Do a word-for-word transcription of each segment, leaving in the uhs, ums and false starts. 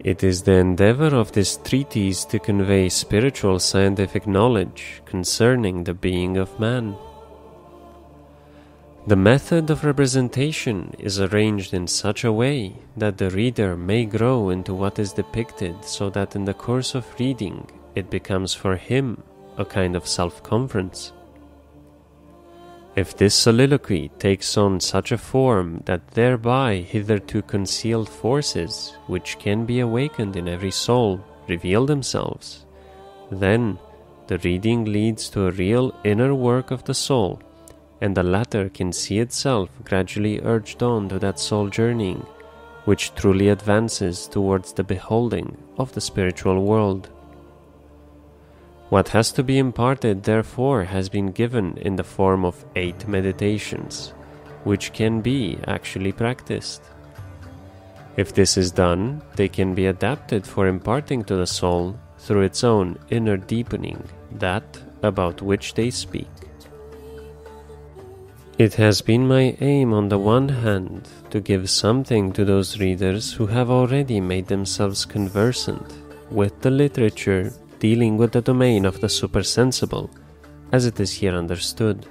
It is the endeavor of this treatise to convey spiritual scientific knowledge concerning the being of man. The method of representation is arranged in such a way that the reader may grow into what is depicted, so that in the course of reading it becomes for him a kind of self-conference. If this soliloquy takes on such a form that thereby hitherto concealed forces, which can be awakened in every soul, reveal themselves, then the reading leads to a real inner work of the soul, and the latter can see itself gradually urged on to that soul journeying, which truly advances towards the beholding of the spiritual world. What has to be imparted, therefore, has been given in the form of eight meditations, which can be actually practiced. If this is done, they can be adapted for imparting to the soul through its own inner deepening that about which they speak. It has been my aim, on the one hand, to give something to those readers who have already made themselves conversant with the literature dealing with the domain of the supersensible, as it is here understood.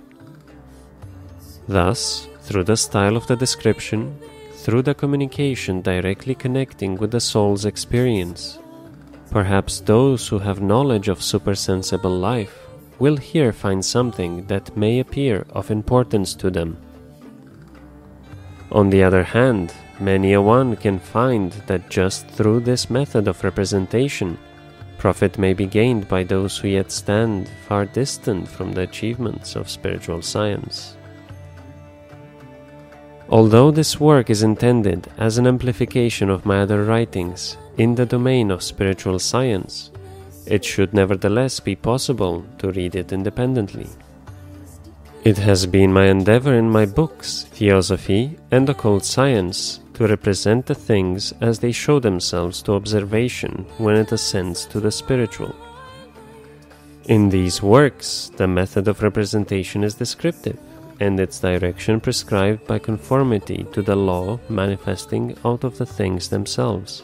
Thus, through the style of the description, through the communication directly connecting with the soul's experience, perhaps those who have knowledge of supersensible life will here find something that may appear of importance to them. On the other hand, many a one can find that just through this method of representation, profit may be gained by those who yet stand far distant from the achievements of spiritual science. Although this work is intended as an amplification of my other writings in the domain of spiritual science, it should nevertheless be possible to read it independently. It has been my endeavor in my books, Theosophy and Occult Science, to represent the things as they show themselves to observation when it ascends to the spiritual. In these works, the method of representation is descriptive, and its direction prescribed by conformity to the law manifesting out of the things themselves.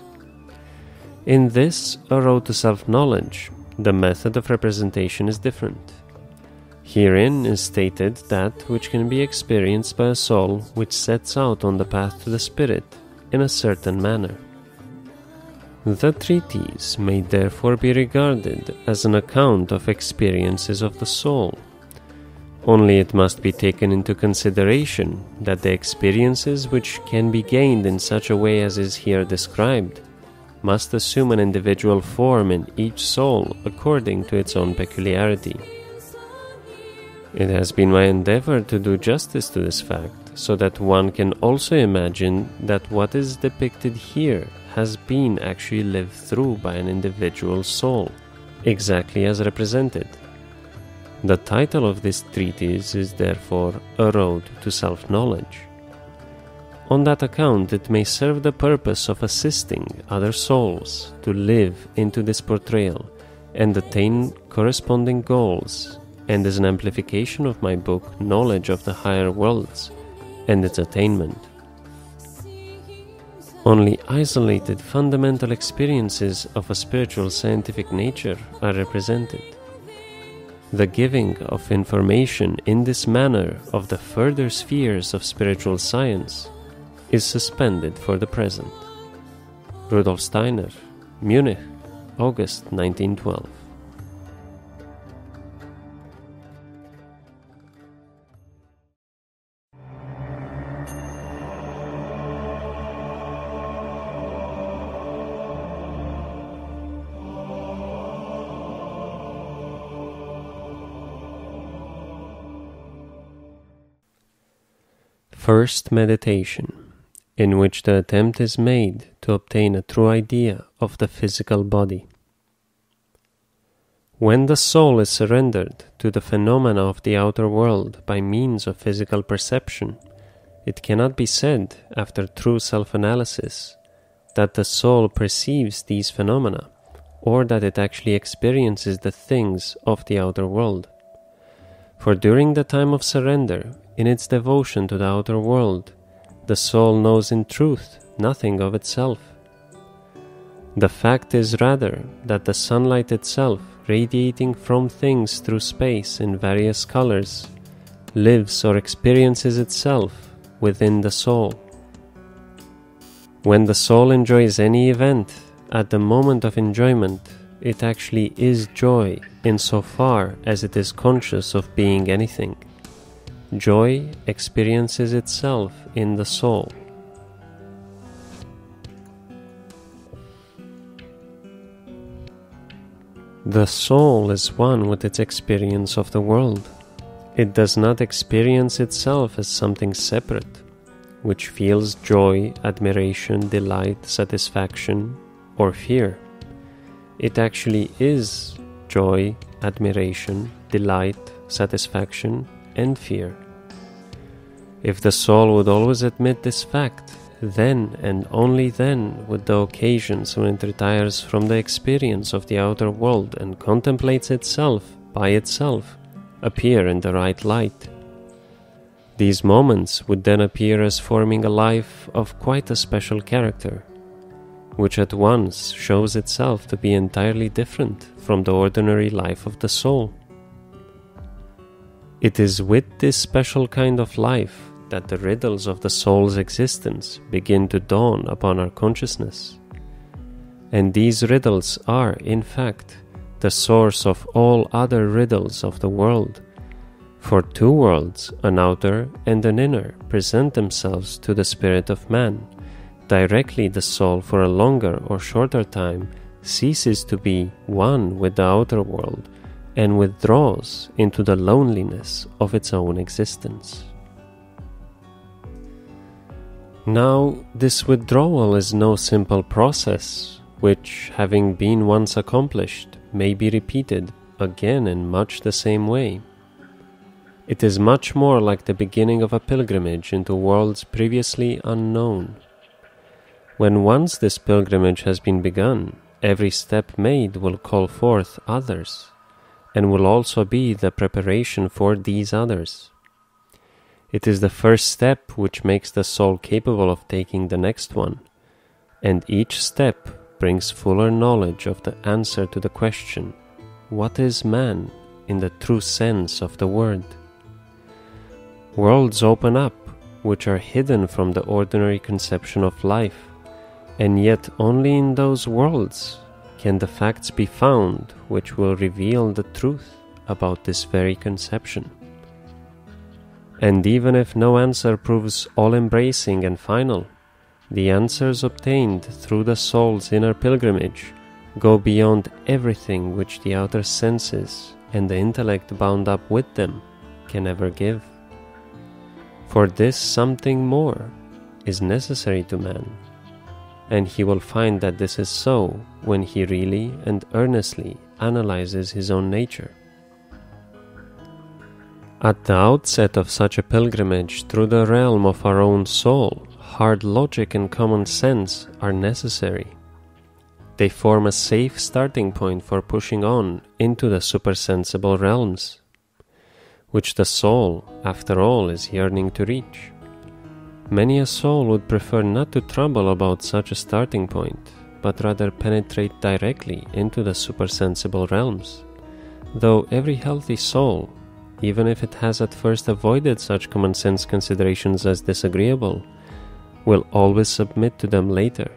In this, A Road to Self-Knowledge, the method of representation is different. Herein is stated that which can be experienced by a soul which sets out on the path to the spirit in a certain manner. The treatise may therefore be regarded as an account of experiences of the soul. Only it must be taken into consideration that the experiences which can be gained in such a way as is here described must assume an individual form in each soul according to its own peculiarity. It has been my endeavor to do justice to this fact, so that one can also imagine that what is depicted here has been actually lived through by an individual soul, exactly as represented. The title of this treatise is therefore A Road to Self-Knowledge. On that account, it may serve the purpose of assisting other souls to live into this portrayal and attain corresponding goals, and is an amplification of my book Knowledge of the Higher Worlds and its attainment. Only isolated fundamental experiences of a spiritual scientific nature are represented. The giving of information in this manner of the further spheres of spiritual science is suspended for the present. Rudolf Steiner, Munich, August nineteen twelve. First meditation, in which the attempt is made to obtain a true idea of the physical body. When the soul is surrendered to the phenomena of the outer world by means of physical perception, it cannot be said, after true self-analysis, that the soul perceives these phenomena, or that it actually experiences the things of the outer world. For during the time of surrender, in its devotion to the outer world, the soul knows in truth nothing of itself. The fact is rather that the sunlight itself, radiating from things through space in various colors, lives or experiences itself within the soul. When the soul enjoys any event, at the moment of enjoyment, it actually is joy insofar as it is conscious of being anything. Joy experiences itself in the soul. The soul is one with its experience of the world. It does not experience itself as something separate, which feels joy, admiration, delight, satisfaction, or fear. It actually is joy, admiration, delight, satisfaction, and fear. If the soul would always admit this fact, then and only then would the occasions when it retires from the experience of the outer world and contemplates itself by itself appear in the right light. These moments would then appear as forming a life of quite a special character, which at once shows itself to be entirely different from the ordinary life of the soul. It is with this special kind of life that the riddles of the soul's existence begin to dawn upon our consciousness. And these riddles are, in fact, the source of all other riddles of the world, for two worlds, an outer and an inner, present themselves to the spirit of man. Directly the soul for a longer or shorter time ceases to be one with the outer world and withdraws into the loneliness of its own existence. Now, this withdrawal is no simple process, which, having been once accomplished, may be repeated again in much the same way. It is much more like the beginning of a pilgrimage into worlds previously unknown. When once this pilgrimage has been begun, every step made will call forth others, and will also be the preparation for these others. It is the first step which makes the soul capable of taking the next one, and each step brings fuller knowledge of the answer to the question, what is man in the true sense of the word? Worlds open up which are hidden from the ordinary conception of life, and yet only in those worlds can the facts be found which will reveal the truth about this very conception. And even if no answer proves all-embracing and final, the answers obtained through the soul's inner pilgrimage go beyond everything which the outer senses and the intellect bound up with them can ever give. For this something more is necessary to man, and he will find that this is so when he really and earnestly analyzes his own nature. At the outset of such a pilgrimage through the realm of our own soul, hard logic and common sense are necessary. They form a safe starting point for pushing on into the supersensible realms, which the soul, after all, is yearning to reach. Many a soul would prefer not to trouble about such a starting point, but rather penetrate directly into the supersensible realms. Though every healthy soul, even if it has at first avoided such common sense considerations as disagreeable, will always submit to them later.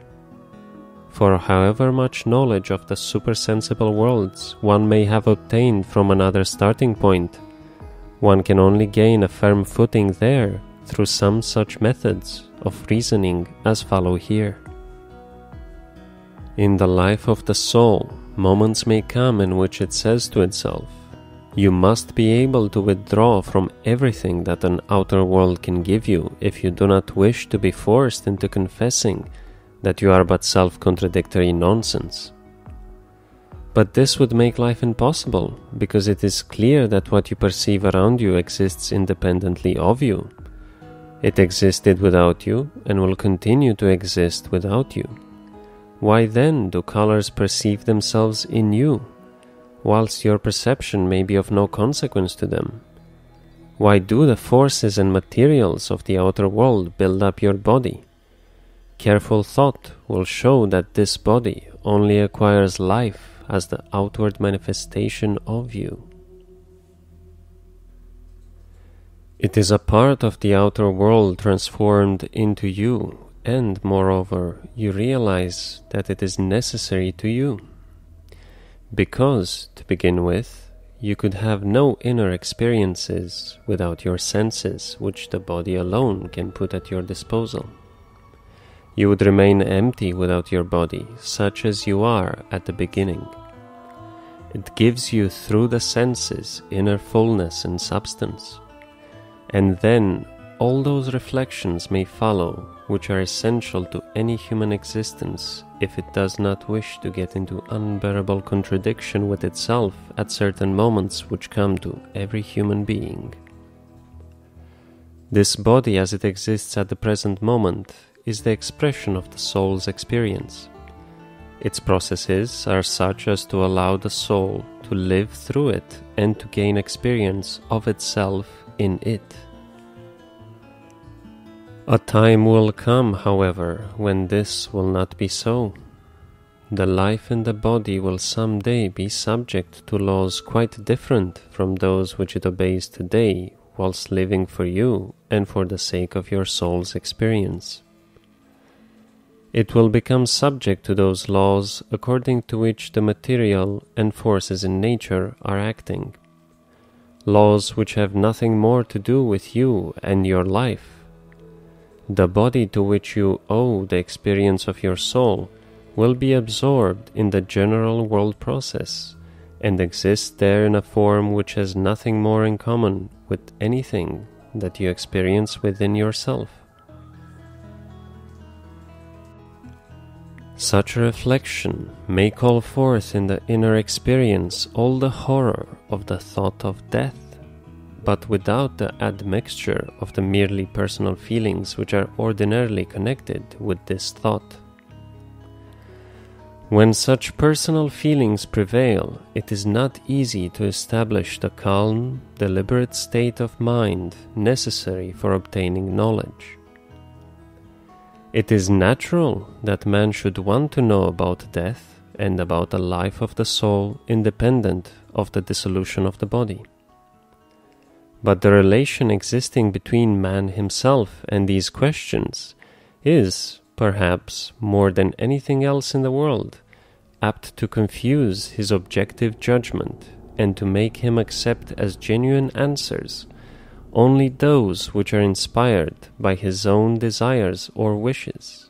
For however much knowledge of the supersensible worlds one may have obtained from another starting point, one can only gain a firm footing there through some such methods of reasoning as follow here. In the life of the soul, moments may come in which it says to itself, you must be able to withdraw from everything that an outer world can give you if you do not wish to be forced into confessing that you are but self-contradictory nonsense. But this would make life impossible, because it is clear that what you perceive around you exists independently of you. It existed without you and will continue to exist without you. Why then do colors perceive themselves in you, whilst your perception may be of no consequence to them? Why do the forces and materials of the outer world build up your body? Careful thought will show that this body only acquires life as the outward manifestation of you. It is a part of the outer world transformed into you, and moreover, you realize that it is necessary to you. Because, to begin with, you could have no inner experiences without your senses, which the body alone can put at your disposal. You would remain empty without your body, such as you are at the beginning. It gives you through the senses inner fullness and substance. And then all those reflections may follow, which are essential to any human existence if it does not wish to get into unbearable contradiction with itself at certain moments which come to every human being. This body as it exists at the present moment is the expression of the soul's experience. Its processes are such as to allow the soul to live through it and to gain experience of itself in it. A time will come, however, when this will not be so. The life in the body will someday be subject to laws quite different from those which it obeys today whilst living for you and for the sake of your soul's experience. It will become subject to those laws according to which the material and forces in nature are acting. Laws which have nothing more to do with you and your life. The body to which you owe the experience of your soul will be absorbed in the general world process and exist there in a form which has nothing more in common with anything that you experience within yourself. Such a reflection may call forth in the inner experience all the horror of the thought of death, but without the admixture of the merely personal feelings which are ordinarily connected with this thought. When such personal feelings prevail, it is not easy to establish the calm, deliberate state of mind necessary for obtaining knowledge. It is natural that man should want to know about death and about the life of the soul independent of the dissolution of the body. But the relation existing between man himself and these questions is, perhaps, more than anything else in the world, apt to confuse his objective judgment and to make him accept as genuine answers only those which are inspired by his own desires or wishes.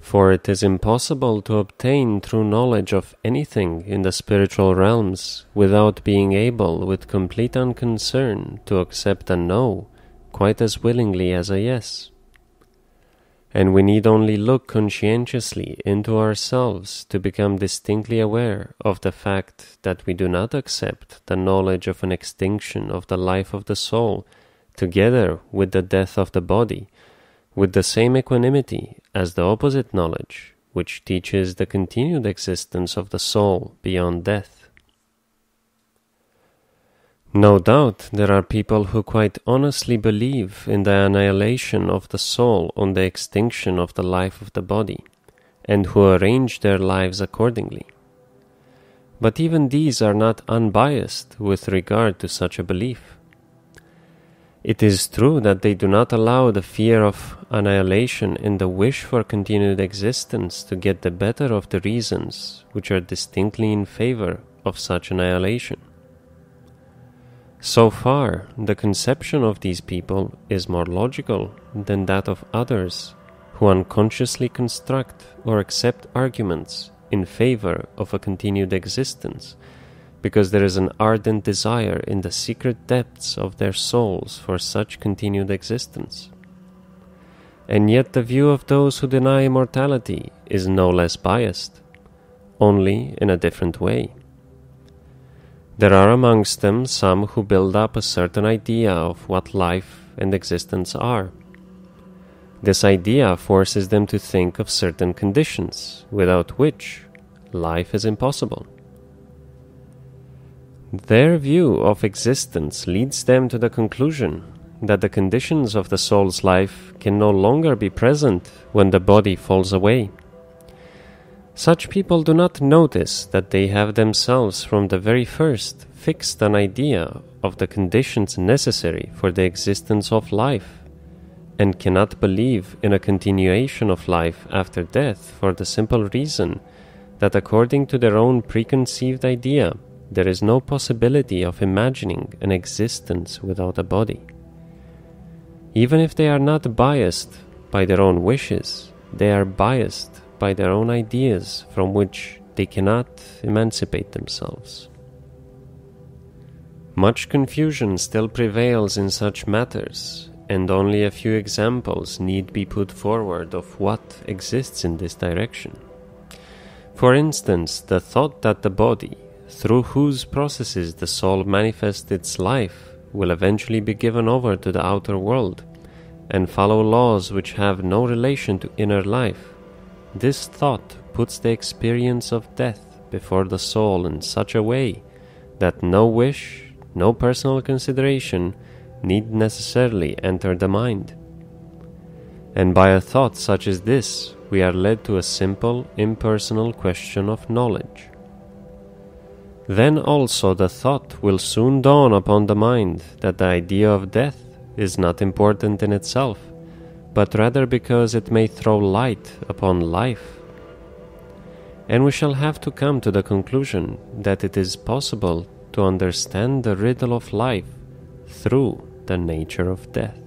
For it is impossible to obtain true knowledge of anything in the spiritual realms without being able with complete unconcern to accept a no quite as willingly as a yes. And we need only look conscientiously into ourselves to become distinctly aware of the fact that we do not accept the knowledge of an extinction of the life of the soul together with the death of the body, with the same equanimity as the opposite knowledge, which teaches the continued existence of the soul beyond death. No doubt there are people who quite honestly believe in the annihilation of the soul on the extinction of the life of the body, and who arrange their lives accordingly. But even these are not unbiased with regard to such a belief. It is true that they do not allow the fear of annihilation and the wish for continued existence to get the better of the reasons which are distinctly in favor of such annihilation. So far, the conception of these people is more logical than that of others who unconsciously construct or accept arguments in favor of a continued existence, because there is an ardent desire in the secret depths of their souls for such continued existence. And yet the view of those who deny immortality is no less biased, only in a different way. There are amongst them some who build up a certain idea of what life and existence are. This idea forces them to think of certain conditions, without which life is impossible. Their view of existence leads them to the conclusion that the conditions of the soul's life can no longer be present when the body falls away, Such people do not notice that they have themselves from the very first fixed an idea of the conditions necessary for the existence of life, and cannot believe in a continuation of life after death for the simple reason that according to their own preconceived idea, there is no possibility of imagining an existence without a body. Even if they are not biased by their own wishes, they are biased by their own ideas from which they cannot emancipate themselves. Much confusion still prevails in such matters, and only a few examples need be put forward of what exists in this direction. For instance, the thought that the body, through whose processes the soul manifests its life, will eventually be given over to the outer world and follow laws which have no relation to inner life. This thought puts the experience of death before the soul in such a way that no wish, no personal consideration need necessarily enter the mind. And by a thought such as this, we are led to a simple, impersonal question of knowledge. Then also the thought will soon dawn upon the mind that the idea of death is not important in itself, but rather because it may throw light upon life. And we shall have to come to the conclusion that it is possible to understand the riddle of life through the nature of death.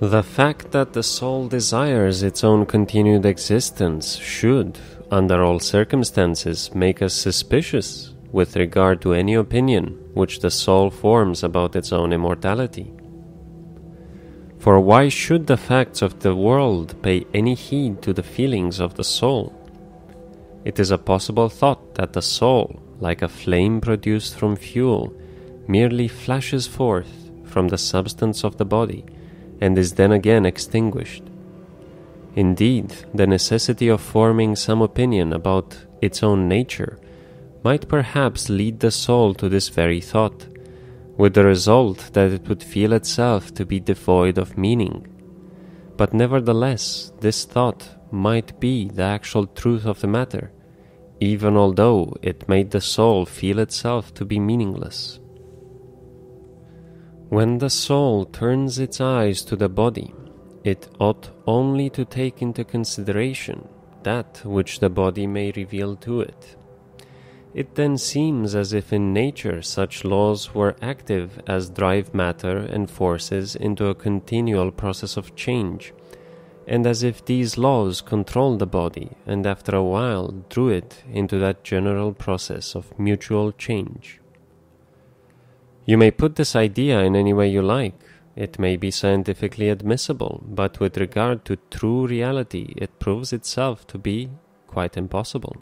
The fact that the soul desires its own continued existence should, under all circumstances, make us suspicious with regard to any opinion which the soul forms about its own immortality. For why should the facts of the world pay any heed to the feelings of the soul? It is a possible thought that the soul, like a flame produced from fuel, merely flashes forth from the substance of the body, and is then again extinguished. Indeed, the necessity of forming some opinion about its own nature might perhaps lead the soul to this very thought, with the result that it would feel itself to be devoid of meaning. But nevertheless, this thought might be the actual truth of the matter, even although it made the soul feel itself to be meaningless. When the soul turns its eyes to the body, it ought only to take into consideration that which the body may reveal to it. It then seems as if in nature such laws were active as drive matter and forces into a continual process of change, and as if these laws controlled the body and after a while drew it into that general process of mutual change. You may put this idea in any way you like. It may be scientifically admissible, but with regard to true reality, it proves itself to be quite impossible.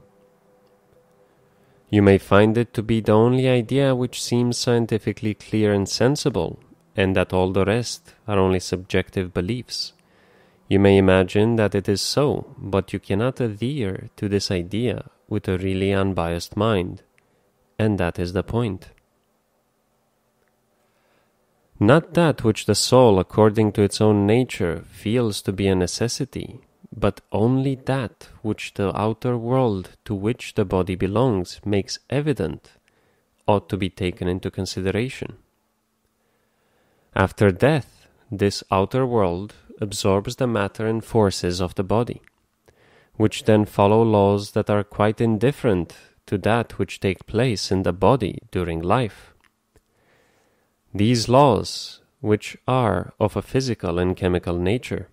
You may find it to be the only idea which seems scientifically clear and sensible, and that all the rest are only subjective beliefs. You may imagine that it is so, but you cannot adhere to this idea with a really unbiased mind, and that is the point. Not that which the soul, according to its own nature, feels to be a necessity, but only that which the outer world to which the body belongs makes evident, ought to be taken into consideration. After death, this outer world absorbs the matter and forces of the body, which then follow laws that are quite indifferent to that which take place in the body during life. These laws, which are of a physical and chemical nature,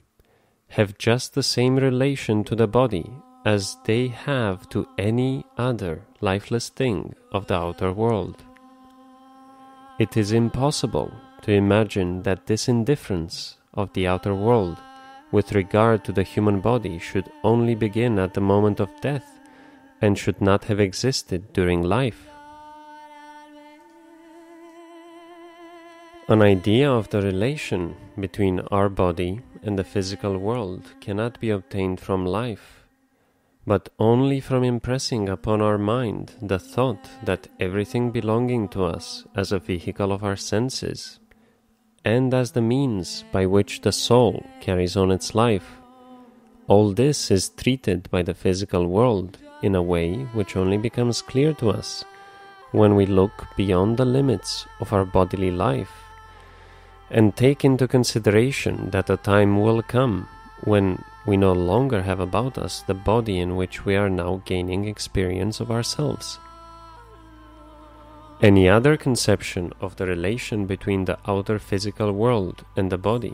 have just the same relation to the body as they have to any other lifeless thing of the outer world. It is impossible to imagine that this indifference of the outer world with regard to the human body should only begin at the moment of death and should not have existed during life. An idea of the relation between our body and the physical world cannot be obtained from life, but only from impressing upon our mind the thought that everything belonging to us as a vehicle of our senses, and as the means by which the soul carries on its life, All this is treated by the physical world in a way which only becomes clear to us when we look beyond the limits of our bodily life and take into consideration that a time will come when we no longer have about us the body in which we are now gaining experience of ourselves. Any other conception of the relation between the outer physical world and the body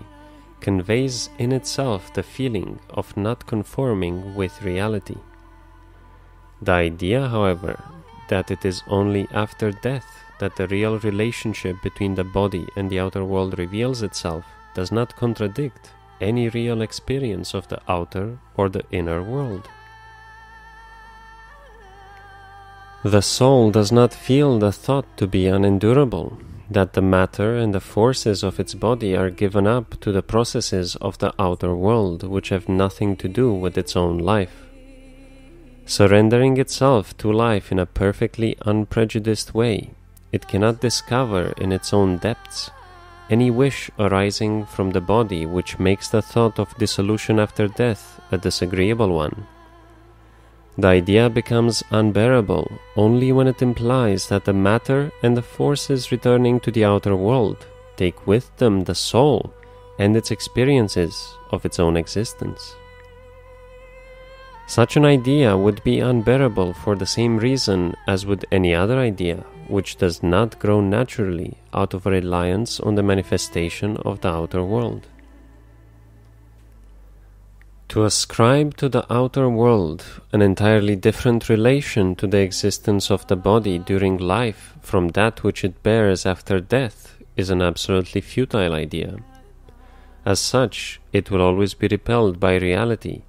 conveys in itself the feeling of not conforming with reality. The idea, however, that it is only after death that the real relationship between the body and the outer world reveals itself does not contradict any real experience of the outer or the inner world. The soul does not feel the thought to be unendurable, that the matter and the forces of its body are given up to the processes of the outer world which have nothing to do with its own life. Surrendering itself to life in a perfectly unprejudiced way, it cannot discover in its own depths any wish arising from the body which makes the thought of dissolution after death a disagreeable one. The idea becomes unbearable only when it implies that the matter and the forces returning to the outer world take with them the soul and its experiences of its own existence. Such an idea would be unbearable for the same reason as would any other idea which does not grow naturally out of a reliance on the manifestation of the outer world. To ascribe to the outer world an entirely different relation to the existence of the body during life from that which it bears after death is an absolutely futile idea. As such, it will always be repelled by reality,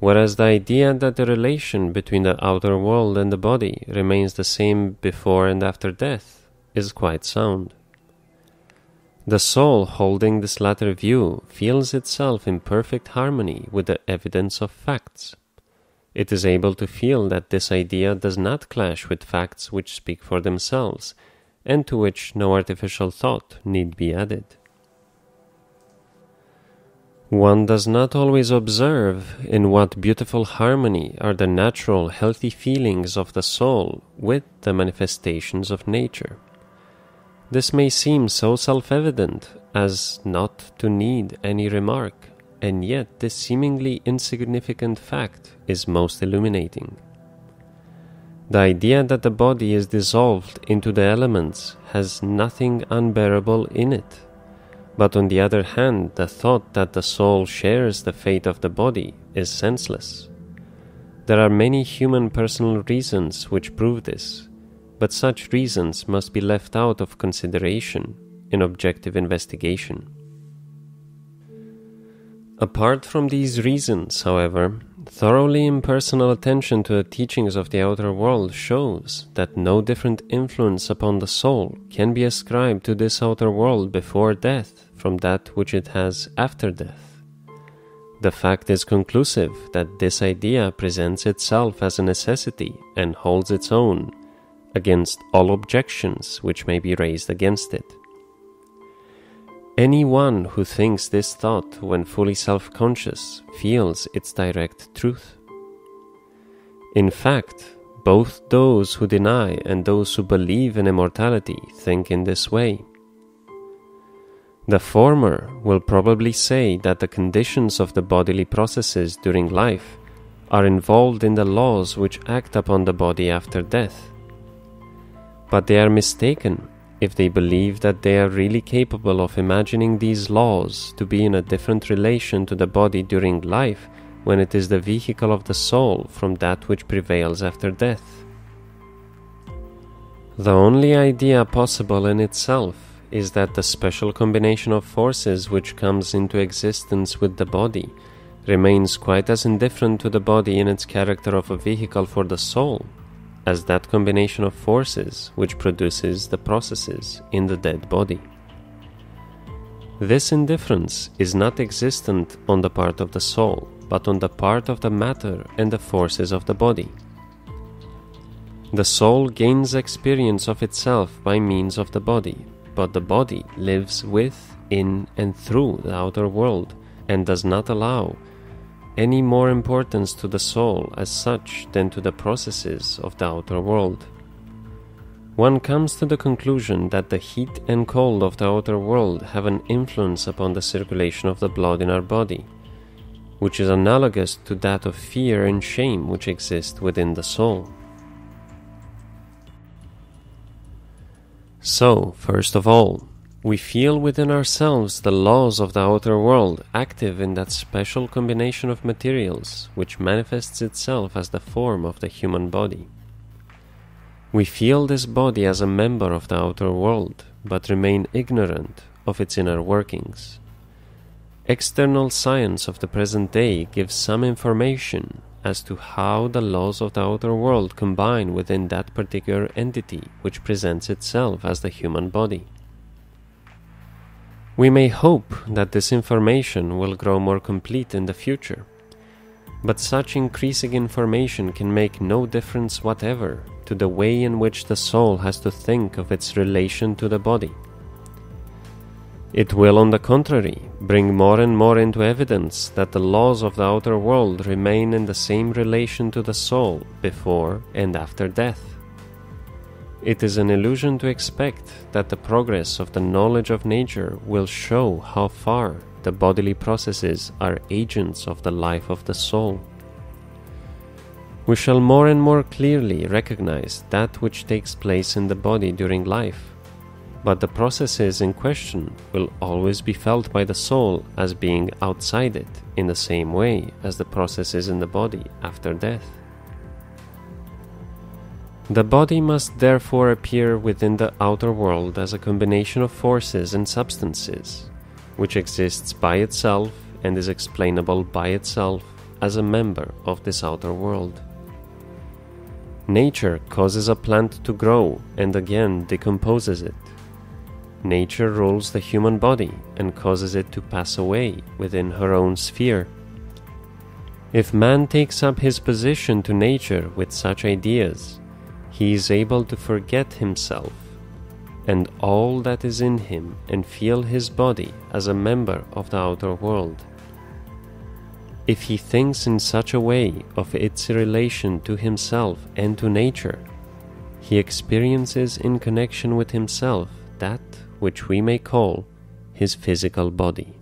whereas the idea that the relation between the outer world and the body remains the same before and after death is quite sound. The soul holding this latter view feels itself in perfect harmony with the evidence of facts. It is able to feel that this idea does not clash with facts which speak for themselves, and to which no artificial thought need be added. One does not always observe in what beautiful harmony are the natural, healthy feelings of the soul with the manifestations of nature. This may seem so self-evident as not to need any remark, and yet this seemingly insignificant fact is most illuminating. The idea that the body is dissolved into the elements has nothing unbearable in it, but on the other hand, the thought that the soul shares the fate of the body is senseless. There are many human personal reasons which prove this, but such reasons must be left out of consideration in objective investigation. Apart from these reasons, however, thoroughly impersonal attention to the teachings of the outer world shows that no different influence upon the soul can be ascribed to this outer world before death from that which it has after death. The fact is conclusive that this idea presents itself as a necessity and holds its own against all objections which may be raised against it. Anyone who thinks this thought when fully self-conscious feels its direct truth. In fact, both those who deny and those who believe in immortality think in this way. The former will probably say that the conditions of the bodily processes during life are involved in the laws which act upon the body after death. But they are mistaken if they believe that they are really capable of imagining these laws to be in a different relation to the body during life when it is the vehicle of the soul from that which prevails after death. The only idea possible in itself is that the special combination of forces which comes into existence with the body remains quite as indifferent to the body in its character of a vehicle for the soul as that combination of forces which produces the processes in the dead body. This indifference is not existent on the part of the soul, but on the part of the matter and the forces of the body. The soul gains experience of itself by means of the body, but the body lives with, in, and through the outer world, and does not allow any more importance to the soul as such than to the processes of the outer world. One comes to the conclusion that the heat and cold of the outer world have an influence upon the circulation of the blood in our body, which is analogous to that of fear and shame which exist within the soul. So, first of all, we feel within ourselves the laws of the outer world active in that special combination of materials which manifests itself as the form of the human body. We feel this body as a member of the outer world, but remain ignorant of its inner workings. External science of the present day gives some information as to how the laws of the outer world combine within that particular entity which presents itself as the human body. We may hope that this information will grow more complete in the future, but such increasing information can make no difference whatever to the way in which the soul has to think of its relation to the body. It will, on the contrary, bring more and more into evidence that the laws of the outer world remain in the same relation to the soul before and after death. It is an illusion to expect that the progress of the knowledge of nature will show how far the bodily processes are agents of the life of the soul. We shall more and more clearly recognize that which takes place in the body during life, but the processes in question will always be felt by the soul as being outside it in the same way as the processes in the body after death. The body must therefore appear within the outer world as a combination of forces and substances, which exists by itself and is explainable by itself as a member of this outer world. Nature causes a plant to grow and again decomposes it. Nature rules the human body and causes it to pass away within her own sphere. If man takes up his position to nature with such ideas, he is able to forget himself and all that is in him and feel his body as a member of the outer world. If he thinks in such a way of its relation to himself and to nature, he experiences in connection with himself that which we may call his physical body.